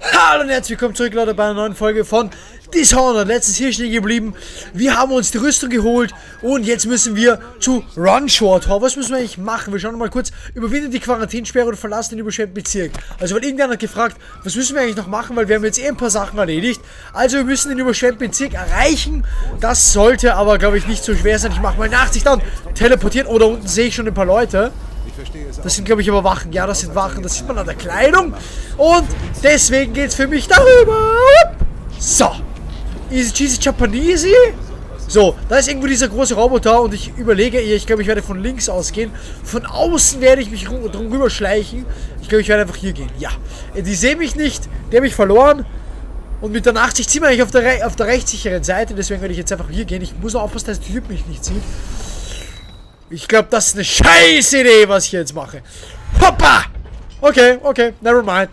Hallo und herzlich willkommen zurück, Leute, bei einer neuen Folge von Dishonored. Letztens hier stehen geblieben. Wir haben uns die Rüstung geholt und jetzt müssen wir zu Runshort. Was müssen wir eigentlich machen? Wir schauen mal kurz. Überwindet die Quarantänsperre und verlassen den überschwemmten Bezirk. Also, weil irgendjemand hat gefragt, was müssen wir eigentlich noch machen, weil wir haben jetzt eh ein paar Sachen erledigt. Also, wir müssen den überschwemmten Bezirk erreichen. Das sollte aber, glaube ich, nicht so schwer sein. Ich mache mal nach sich dann teleportieren. Oh, da unten sehe ich schon ein paar Leute. Das sind, glaube ich, aber Wachen. Ja, das sind Wachen. Das sieht man an der Kleidung. Und deswegen geht es für mich darüber. So. Easy cheesy Japanese. So, da ist irgendwo dieser große Roboter und ich überlege, ich glaube, ich werde von links ausgehen. Von außen werde ich mich drum rüber schleichen. Ich glaube, ich werde einfach hier gehen. Ja. Die sehen mich nicht. Die haben mich verloren. Und mit der 80 ziehen wir eigentlich auf der rechtssicheren Seite. Deswegen werde ich jetzt einfach hier gehen. Ich muss auch aufpassen, dass der Typ mich nicht sieht. Ich glaube, das ist eine scheiß Idee, was ich jetzt mache. Hoppa! Okay, nevermind.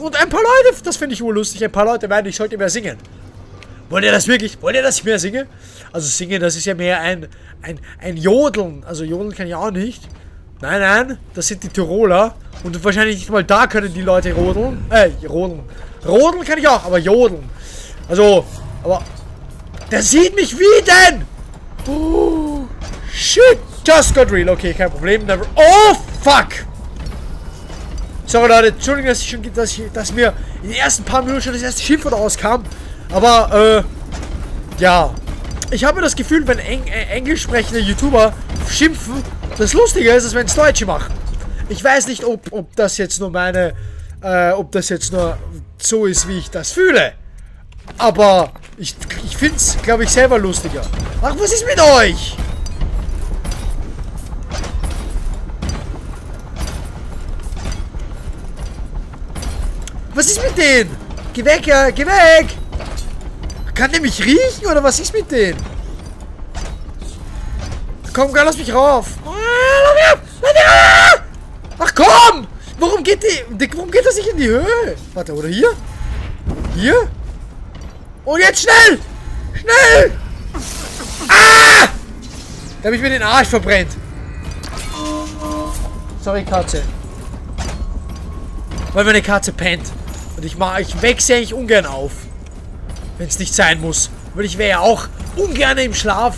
Und ein paar Leute, das finde ich wohl lustig, ein paar Leute meinen, ich sollte mehr singen. Wollt ihr das wirklich? Wollt ihr, dass ich mehr singe? Also singen, das ist ja mehr ein Jodeln. Also Jodeln kann ich auch nicht. Nein, das sind die Tiroler. Und wahrscheinlich nicht mal da können die Leute rodeln. Rodeln kann ich auch, aber jodeln. Also, aber... Der sieht mich wie denn? Oh, shit. Just got real. Okay, kein Problem. Oh, fuck. Sorry, Leute. Entschuldigung, dass mir in den ersten paar Minuten schon das erste Schimpfwort rauskam. Aber, ja. Ich habe das Gefühl, wenn englisch sprechende YouTuber schimpfen, das Lustige ist, als wenn es Deutsche machen. Ich weiß nicht, ob das jetzt nur so ist, wie ich das fühle. Aber ich finde es, glaube ich, selber lustiger. Ach, was ist mit euch? Was ist mit denen? Geh weg, ja, geh weg! Kann der mich riechen oder was ist mit denen? Komm, lass mich rauf! Ach komm! Warum geht das nicht in die Höhe? Warte, oder hier? Hier? Und jetzt schnell! Schnell! Ah! Da habe ich mir den Arsch verbrennt. Sorry, Katze. Weil meine Katze pennt. Und ich wechsle eigentlich ungern auf. Wenn es nicht sein muss. Weil ich wäre ja auch ungern im Schlaf.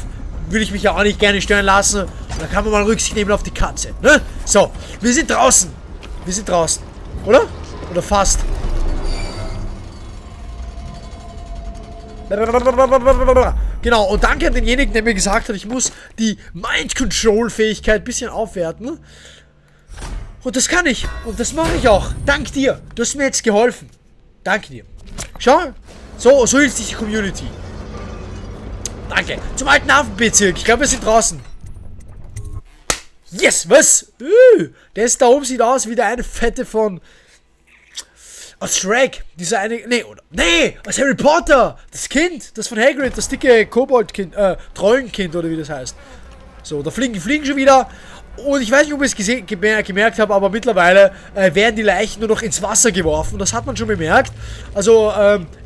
Würde ich mich ja auch nicht gerne stören lassen. Und dann kann man mal Rücksicht nehmen auf die Katze. Ne? So, wir sind draußen. Oder? Oder fast. Genau, und danke an denjenigen, der mir gesagt hat, ich muss die Mind-Control-Fähigkeit ein bisschen aufwerten. Und das kann ich. Und das mache ich auch. Dank dir. Du hast mir jetzt geholfen. Danke dir. Schau. So hilft sich die Community. Danke. Zum alten Hafenbezirk. Ich glaube, wir sind draußen. Yes, was? Der ist da oben, sieht aus wie der eine Fette von... Aus Shrek, dieser eine, aus Harry Potter, das Kind, das von Hagrid, das dicke Koboldkind, Trollenkind oder wie das heißt. So, da fliegen schon wieder und ich weiß nicht, ob ich es gemerkt habe, aber mittlerweile werden die Leichen nur noch ins Wasser geworfen, das hat man schon bemerkt. Also,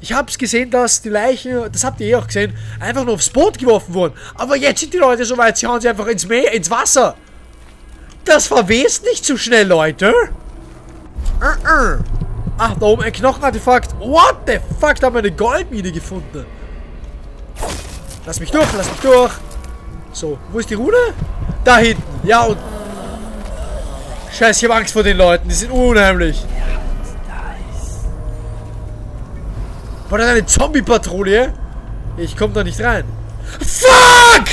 ich habe es gesehen, dass die Leichen, das habt ihr eh auch gesehen, einfach nur aufs Boot geworfen wurden. Aber jetzt sind die Leute so weit, sie hauen sie einfach ins Meer, ins Wasser. Das verwest nicht so schnell, Leute. Ach, da oben ein Knochenartefakt. What the fuck? Da haben wir eine Goldmine gefunden. Lass mich durch, So, wo ist die Rune? Da hinten. Ja, und... Scheiße, ich habe Angst vor den Leuten. Die sind unheimlich. War das eine Zombie-Patrouille? Ich komme da nicht rein. Fuck!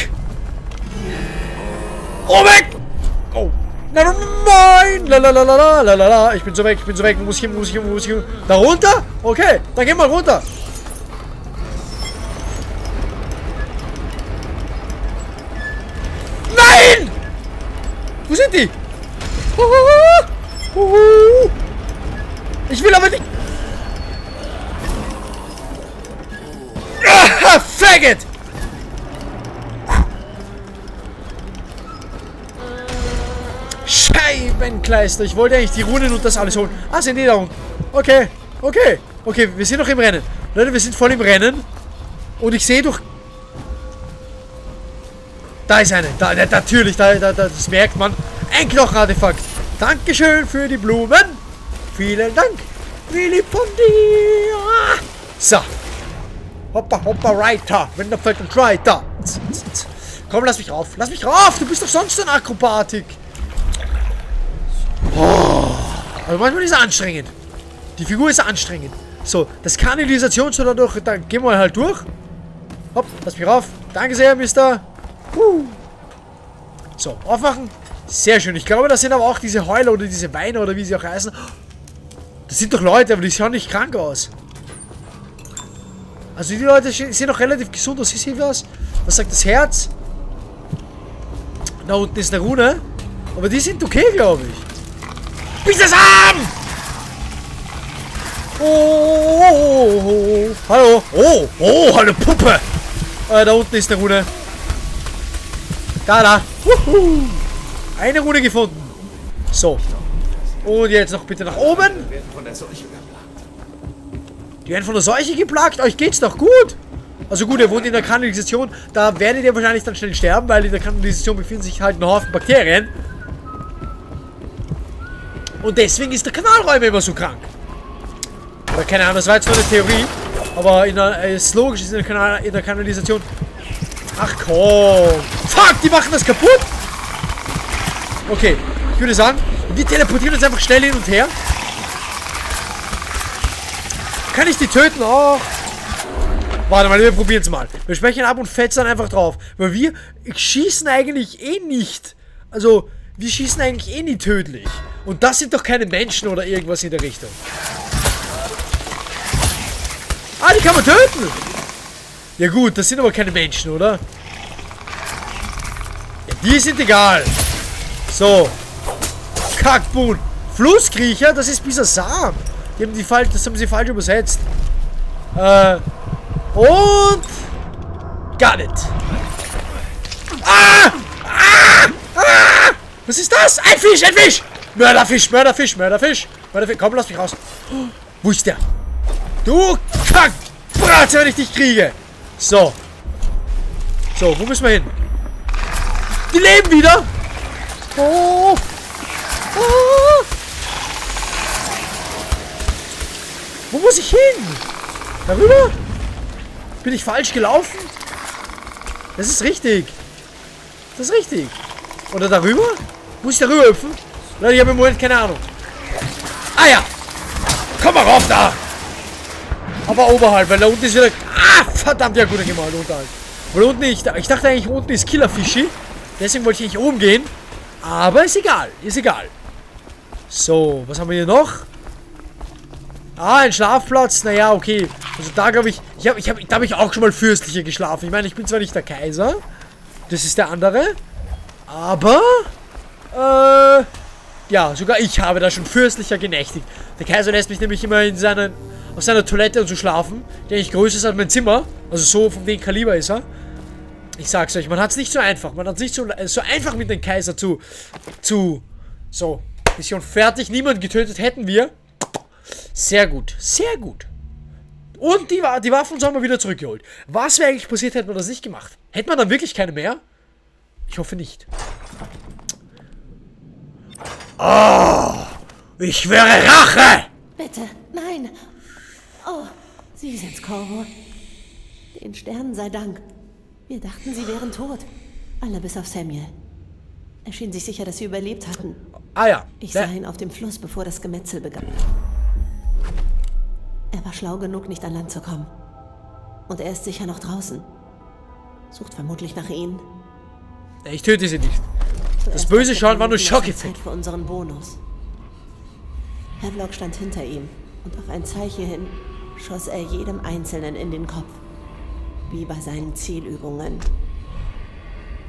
Oh, weg! Oh. Nein! Lalalala. Ich bin so weg, Muss ich hin. Da runter? Okay, dann gehen wir runter. Nein! Wo sind die? Ich will aber nicht... Ah, Faggot! Scheibenkleister, ich wollte eigentlich die Runen und das alles holen. Ah, sind die da unten. Okay, wir sind noch im Rennen. Leute, wir sind voll im Rennen. Und ich sehe durch... Da ist eine. Da, natürlich, das merkt man. Ein Knochenartefakt. Dankeschön für die Blumen. Vielen Dank. Wie lieb von dir. So. Hoppa, hoppa, reiter. Wenn der fällt und reiter. Komm, lass mich rauf. Lass mich rauf. Du bist doch sonst in Akrobatik. Oh. Also manchmal ist er anstrengend. Die Figur ist anstrengend. So, das Kanalisation soll dadurch. Dann gehen wir halt durch. Hopp, lass mich rauf. Danke sehr, Mister. So, aufwachen. Sehr schön. Ich glaube, das sind aber auch diese Heuler oder diese Weine oder wie sie auch heißen. Das sind doch Leute, aber die schauen nicht krank aus. Also die Leute sehen doch relativ gesund aus. Hier was. Was sagt das Herz? Da unten ist eine Rune. Aber die sind okay, glaube ich. Biss das an! Oh. Hallo. Oh, hallo Puppe. Da unten ist eine Rune. Da. Wuhu. Eine Rune gefunden. So. Und jetzt noch bitte nach oben. Wir werden von der Seuche geplagt. Die werden von der Seuche geplagt? Euch geht's doch gut. Also gut, ihr wohnt in der Kanalisation. Da werdet ihr wahrscheinlich dann schnell sterben, weil in der Kanalisation befinden sich halt ein Haufen Bakterien. Und deswegen ist der Kanalräuber immer so krank. Oder keine Ahnung, das war jetzt nur eine Theorie. Aber es ist logisch, in der Kanalisation... Ach komm. Fuck, die machen das kaputt. Okay, ich würde sagen, wir teleportieren uns einfach schnell hin und her. Kann ich die töten? Oh. Warte mal, wir probieren es mal. Wir speichern ab und fetzen einfach drauf. Weil wir schießen eigentlich eh nicht. Also, wir schießen eigentlich eh nie tödlich. Und das sind doch keine Menschen oder irgendwas in der Richtung. Ah, die kann man töten. Ja gut, das sind aber keine Menschen, oder? Ja, die sind egal. So. Kackboon. Flusskriecher? Das ist Bisasam. Das haben sie falsch übersetzt. Und... Got it. Ah! Was ist das? Ein Fisch, ein Fisch! Mörderfisch. Komm, lass mich raus. Oh, wo ist der? Du Kackbratze, wenn ich dich kriege. So. So, wo müssen wir hin? Die leben wieder. Oh. Wo muss ich hin? Darüber? Bin ich falsch gelaufen? Das ist richtig. Oder darüber? Muss ich darüber hüpfen? Leute, ich habe im Moment keine Ahnung. Ah ja. Komm mal rauf da. Aber oberhalb, weil da unten ist wieder... Ah, verdammt, ja gut, dann gehen wir halt unterhalb. Weil unten nicht. Ich dachte eigentlich, unten ist Killerfischi. Deswegen wollte ich nicht oben gehen. Aber ist egal, So, was haben wir hier noch? Ah, ein Schlafplatz. Naja, okay. Also da glaube ich, da habe ich auch schon mal fürstlicher geschlafen. Ich meine, ich bin zwar nicht der Kaiser. Das ist der andere. Aber, ja, sogar ich habe da schon fürstlicher genächtigt. Der Kaiser lässt mich nämlich immer in auf seiner Toilette und so schlafen. Der eigentlich größer ist als mein Zimmer. Also so von dem Kaliber ist er. Ich sag's euch, man hat's nicht so einfach. Man hat's nicht so einfach mit dem Kaiser So, Mission fertig. Niemand getötet hätten wir. Sehr gut, Und die Waffen haben wir wieder zurückgeholt. Was wäre eigentlich passiert, hätte man das nicht gemacht? Hätte man dann wirklich keine mehr? Ich hoffe nicht. Oh, ich wäre Rache! Bitte, nein! Oh, Sie sind's, Corvo. Den Sternen sei Dank. Wir dachten, Sie wären tot. Alle bis auf Samuel. Er schien sich sicher, dass Sie überlebt hatten. Ah ja. Ich sah ihn auf dem Fluss, bevor das Gemetzel begann. Er war schlau genug, nicht an Land zu kommen. Und er ist sicher noch draußen. Sucht vermutlich nach Ihnen. Ich töte Sie nicht. Das böse Schauen war nur Schockeffekt. Für unseren Bonus. Havelock stand hinter ihm. Und auf ein Zeichen hin schoss er jedem Einzelnen in den Kopf. Wie bei seinen Zielübungen.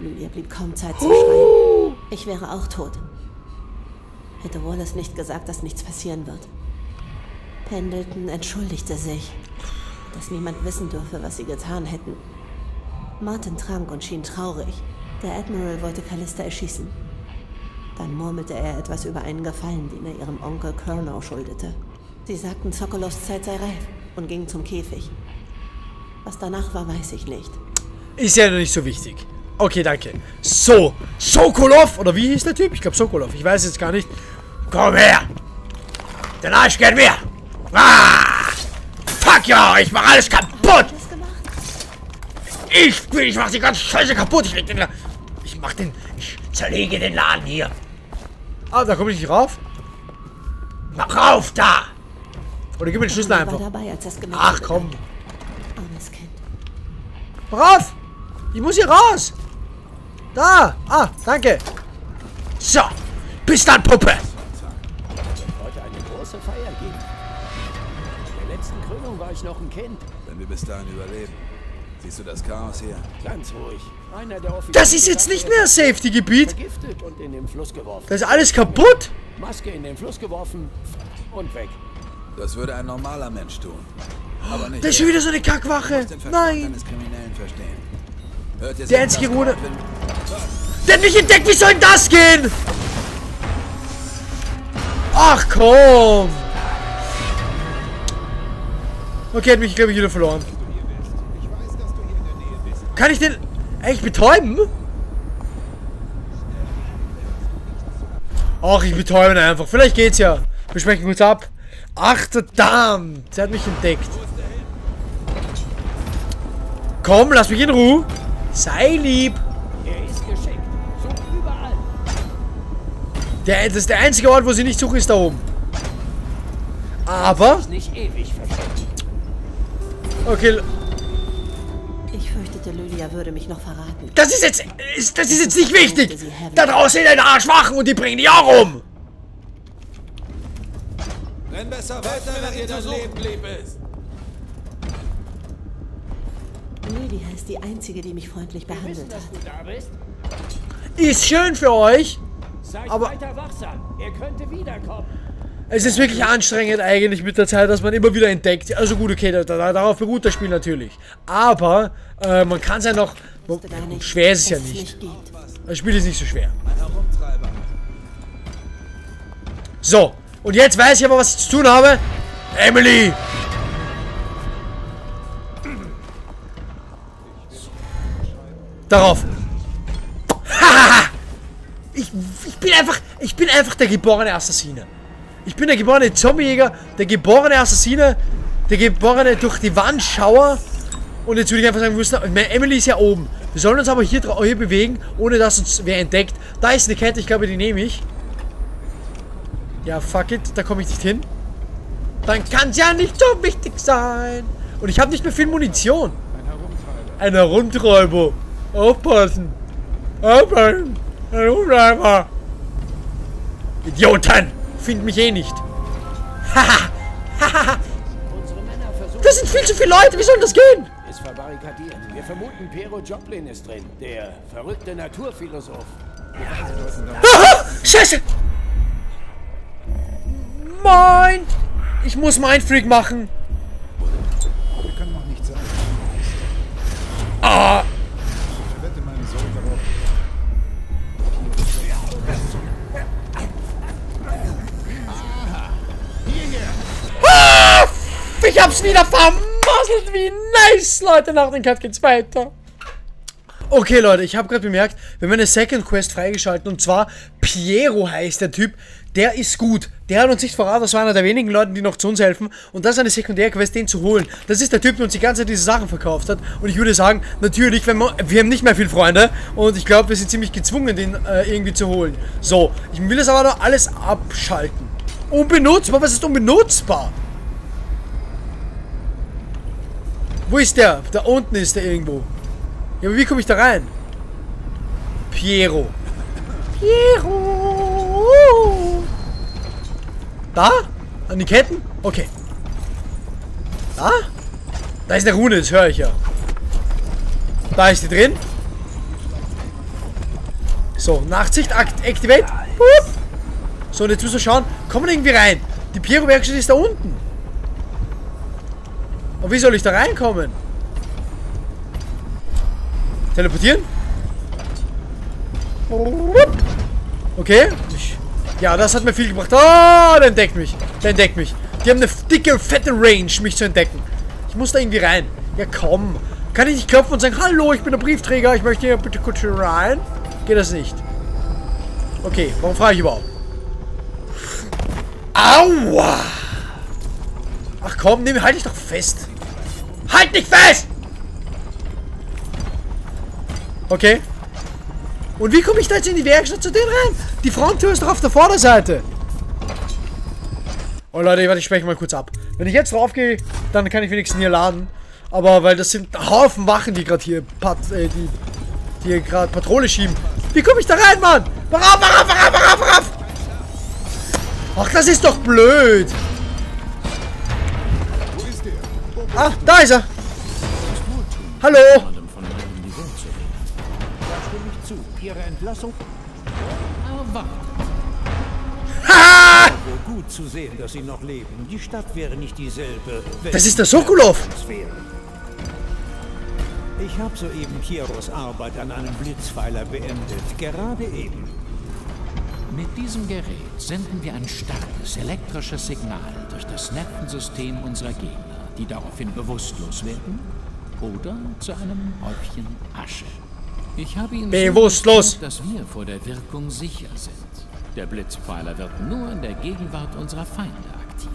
Lydia blieb kaum Zeit zu schreien. Ich wäre auch tot. Hätte Wallace nicht gesagt, dass nichts passieren wird. Pendleton entschuldigte sich, dass niemand wissen dürfe, was sie getan hätten. Martin trank und schien traurig. Der Admiral wollte Callister erschießen. Dann murmelte er etwas über einen Gefallen, den er ihrem Onkel Colonel schuldete. Sie sagten, Sokolovs Zeit sei reif und gingen zum Käfig. Was danach war, weiß ich nicht. Ist ja noch nicht so wichtig. Okay, danke. So, Sokolov, oder wie hieß der Typ? Ich glaube Sokolov, ich weiß jetzt gar nicht. Komm her! Den Arsch geht mir! Ah! Fuck ja! Ich mach alles kaputt! Ich mach die ganze Scheiße kaputt! Ich zerlege den Laden hier! Ah, da komme ich nicht rauf? Mach rauf da! Oder gib mir den Schlüssel einfach. Ach komm! Rauf! Ich muss hier raus! Da! Ah, danke! So! Bis dann, Puppe! Heute eine große Feier gibt. In der letzten Krönung war ich noch ein Kind. Wenn wir bis dahin überleben. Siehst du das Chaos hier? Ganz ruhig. Einer der Offiziere. Das ist jetzt nicht mehr das Safety-Gebiet. Vergiftet und in den Fluss geworfen. Das ist alles kaputt. Maske in den Fluss geworfen und weg. Das würde ein normaler Mensch tun. Aber nicht. Das ist schon wieder so eine Kackwache. Nein. Der einzige Ruder. Der hat mich entdeckt. Wie soll denn das gehen? Ach komm. Okay, hat mich, glaube ich, wieder verloren. Kann ich den echt betäuben? Ach, ich betäube ihn einfach. Vielleicht geht's ja. Wir sprechen kurz ab. Ach, verdammt. Sie hat mich entdeckt. Komm, lass mich in Ruhe. Sei lieb. Das ist der einzige Ort, wo sie nicht suchen, ist da oben. Aber... Okay. Ich fürchtete, Lydia würde mich noch verraten. Das ist jetzt nicht wichtig! Da draußen sind ein Arsch Wachen und die bringen die auch um! Renn besser weiter, wenn ihr das Leben lieb ist! Lydia ist die einzige, die mich freundlich behandelt hat. Ist schön für euch, aber... Er könnte wiederkommen. Es ist wirklich anstrengend eigentlich mit der Zeit, dass man immer wieder entdeckt. Also gut, okay, darauf beruht das Spiel natürlich. Aber man kann es ja noch... Schwer ist es ja nicht. Das Spiel ist nicht so schwer. So, und jetzt weiß ich aber, was ich zu tun habe. Emily! Darauf. Hahaha! Ich bin einfach der geborene Assassine. Ich bin der geborene Zombiejäger, der geborene Assassine, der geborene durch die Wand Schauer. Und jetzt würde ich einfach sagen, wir müssen... Emily ist ja oben. Wir sollen uns aber hier bewegen, ohne dass uns wer entdeckt. Da ist eine Kette, ich glaube, die nehme ich. Ja, fuck it, da komme ich nicht hin. Dann kann es ja nicht so wichtig sein. Und ich habe nicht mehr viel Munition. Ein Herumträuber. Aufpassen. Aufpassen. Ein Herumtreiber. Idioten. Find mich eh nicht. Haha. Haha. Das sind viel zu viele Leute. Wie soll das gehen? Ist verbarrikadiert. Wir vermuten, Piero Joplin ist drin. Der verrückte Naturphilosoph. Ja, Scheiße. Moin. Ich muss Mindfreak machen. Wir können noch nichts sagen. Ah. Ich hab's wieder vermasselt, wie nice, Leute. Nach dem Cut geht's weiter. Okay, Leute, ich habe gerade bemerkt, wir haben eine Second Quest freigeschalten. Und zwar, Piero heißt der Typ. Der ist gut. Der hat uns nicht verraten. Das war einer der wenigen Leute, die noch zu uns helfen. Und das ist eine Sekundärquest, den zu holen. Das ist der Typ, der uns die ganze Zeit diese Sachen verkauft hat. Und ich würde sagen, natürlich, wir haben nicht mehr viele Freunde. Und ich glaube, wir sind ziemlich gezwungen, den irgendwie zu holen. So, ich will das aber noch alles abschalten. Unbenutzbar? Was ist unbenutzbar? Wo ist der? Da unten ist der irgendwo. Ja, aber wie komme ich da rein? Piero. Piero. Da? An die Ketten? Okay. Da? Da ist eine Rune, das höre ich ja. Da ist die drin. So, Nachtsicht, activate. Boop. So, und jetzt müssen wir schauen. Kommen wir irgendwie rein? Die Piero-Werkstatt ist da unten. Aber wie soll ich da reinkommen? Teleportieren? Okay. Ja, das hat mir viel gebracht. Oh, der entdeckt mich. Der entdeckt mich. Die haben eine dicke, fette Range, mich zu entdecken. Ich muss da irgendwie rein. Ja, komm. Kann ich nicht klopfen und sagen, hallo, ich bin der Briefträger, ich möchte hier bitte kurz rein? Geht das nicht? Okay, warum frage ich überhaupt? Aua! Ach komm, nimm, halt dich doch fest! Halt dich fest! Okay. Und wie komme ich da jetzt in die Werkstatt zu denen rein? Die Fronttür ist doch auf der Vorderseite. Oh Leute, warte, ich spreche mal kurz ab. Wenn ich jetzt drauf gehe, dann kann ich wenigstens hier laden. Aber weil das sind Haufen Wachen, die gerade hier Patrouille schieben. Wie komme ich da rein, Mann? Brav! Ach, das ist doch blöd. Ah, da ist er. Hallo. Ihre Entlassung? Haha! Gut zu sehen, dass sie noch leben. Die Stadt wäre nicht dieselbe. Das ist der Sokolov! Ich habe soeben Pieros Arbeit an einem Blitzpfeiler beendet. Gerade eben. Mit diesem Gerät senden wir ein starkes elektrisches Signal durch das Nervensystem unserer Gegner, die daraufhin bewusstlos werden oder zu einem Häufchen Asche. Ich habe Ihnen bewusstlos, dass wir vor der Wirkung sicher sind. Der Blitzpfeiler wird nur in der Gegenwart unserer Feinde aktiv.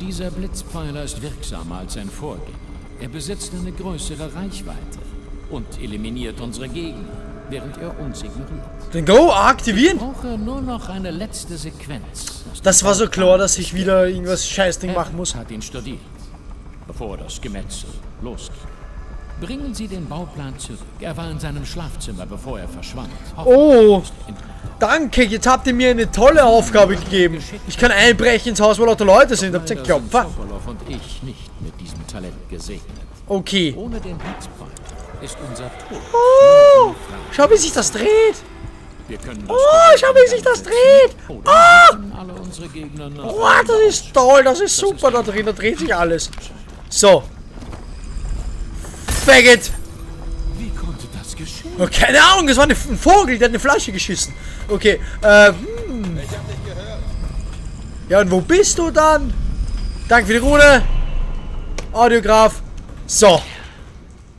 Dieser Blitzpfeiler ist wirksamer als sein Vorgänger. Er besitzt eine größere Reichweite und eliminiert unsere Gegner, während er uns ignoriert. Den Go aktivieren? Ich brauche nur noch eine letzte Sequenz. Das war so klar, dass ich wieder irgendwas Scheißding machen muss. Hat ihn studiert, bevor das Gemetzel losgeht. Bringen Sie den Bauplan zurück. Er war in seinem Schlafzimmer, bevor er verschwand. Oh, danke. Jetzt habt ihr mir eine tolle Aufgabe gegeben. Ich kann einbrechen ins Haus, wo lauter Leute sind. Habt ihr geglaubt? Sokolov und ich nicht mit diesem Talent gesegnet. Okay. Ohne den Blitzpfeiler ist unser Tod. Oh, schau, wie sich das dreht. Oh, schau, wie sich das dreht. Oh, oh, das ist toll. Das ist super da drin. Da dreht sich alles. So. Faggot. Wie konnte das geschehen? Oh, keine Ahnung, das war ein Vogel, der hat eine Flasche geschissen. Okay, ich hab nicht gehört. Ja, und wo bist du dann? Danke für die Ruhe. Audiograf. So.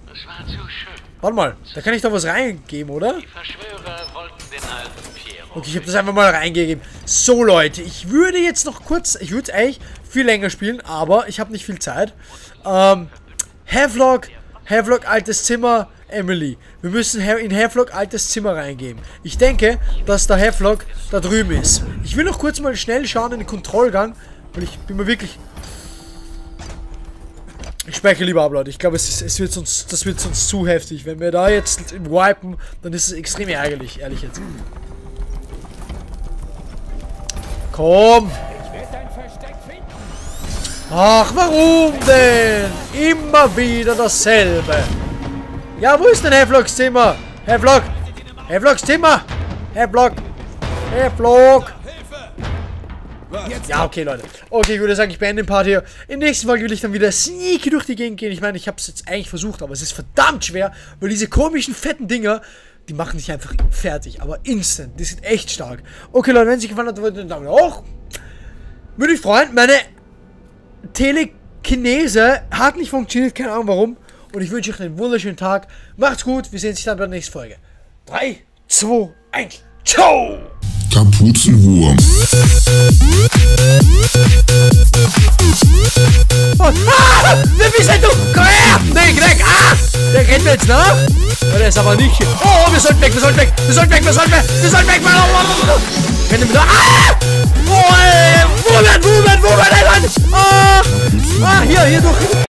Das war zu schön. Warte mal, da kann ich doch was reingeben, oder? Die Verschwörer wollten den alten Piero. Okay, ich habe das einfach mal reingegeben. So, Leute, ich würde jetzt noch kurz, ich würde eigentlich viel länger spielen, aber ich habe nicht viel Zeit. Havelock, altes Zimmer, Emily. Wir müssen in Havelock, altes Zimmer reingehen. Ich denke, dass der Havelock da drüben ist. Ich will noch kurz mal schnell schauen in den Kontrollgang, weil ich bin mir wirklich... Ich speichere lieber ab, Leute. Ich glaube, das wird sonst zu heftig. Wenn wir da jetzt wipen, dann ist es extrem ärgerlich, ehrlich jetzt. Komm! Ach, warum denn? Immer wieder dasselbe. Ja, wo ist denn Havelocks Zimmer? Havelock! Havelocks Zimmer! Havelock! Havelock! Ja, okay, Leute. Okay, ich würde sagen, ich beende den Part hier. In der nächsten Folge will ich dann wieder sneaky durch die Gegend gehen. Ich meine, ich habe es jetzt eigentlich versucht, aber es ist verdammt schwer, weil diese komischen, fetten Dinger... Die machen dich einfach fertig, aber instant. Die sind echt stark. Okay, Leute, wenn es euch gefallen hat, wollt ihr einen Daumen hoch. Würde ich freuen, meine... Telekinese hat nicht funktioniert, keine Ahnung warum. Und ich wünsche euch einen wunderschönen Tag. Macht's gut, wir sehen uns dann bei der nächsten Folge. 3, 2, 1, ciao! Kapuzenwurm. Oh, ah! Wir müssen doch! Komm her! Nee, weg! Ah! Der rennt mir jetzt nach! Der ist aber nicht hier. Oh, wir sollten weg, wir sollten weg! Wir sollten weg, wir sollten weg! Wir sollten weg! Rennt mir da! Ah! Oh, Moment, Moment, Moment! Ah! Ah, hier durch!